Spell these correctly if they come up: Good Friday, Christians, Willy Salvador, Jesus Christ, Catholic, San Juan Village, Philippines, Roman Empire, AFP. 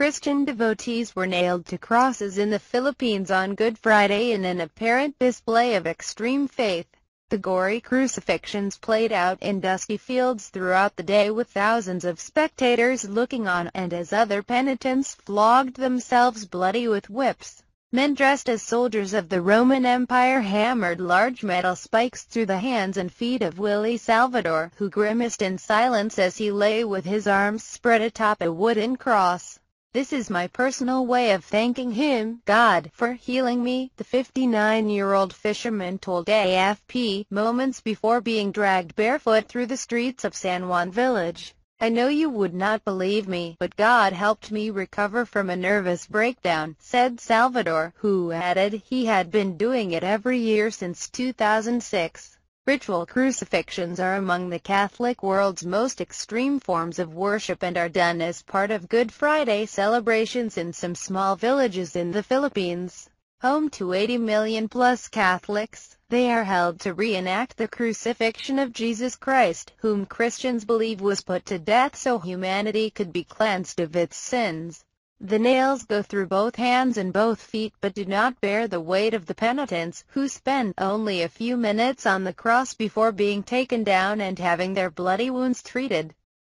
Christian devotees were nailed to crosses in the Philippines on Good Friday in an apparent display of extreme faith. The gory crucifixions played out in dusty fields throughout the day with thousands of spectators looking on, and as other penitents flogged themselves bloody with whips, men dressed as soldiers of the Roman Empire hammered large metal spikes through the hands and feet of Willy Salvador, who grimaced in silence as he lay with his arms spread atop a wooden cross. "This is my personal way of thanking him, God, for healing me," the 59-year-old fisherman told AFP, moments before being dragged barefoot through the streets of San Juan Village. "I know you would not believe me, but God helped me recover from a nervous breakdown," said Salvador, who added he had been doing it every year since 2006. Ritual crucifixions are among the Catholic world's most extreme forms of worship and are done as part of Good Friday celebrations in some small villages in the Philippines. Home to 80 million-plus Catholics, they are held to reenact the crucifixion of Jesus Christ, whom Christians believe was put to death so humanity could be cleansed of its sins. The nails go through both hands and both feet but do not bear the weight of the penitents, who spend only a few minutes on the cross before being taken down and having their bloody wounds treated.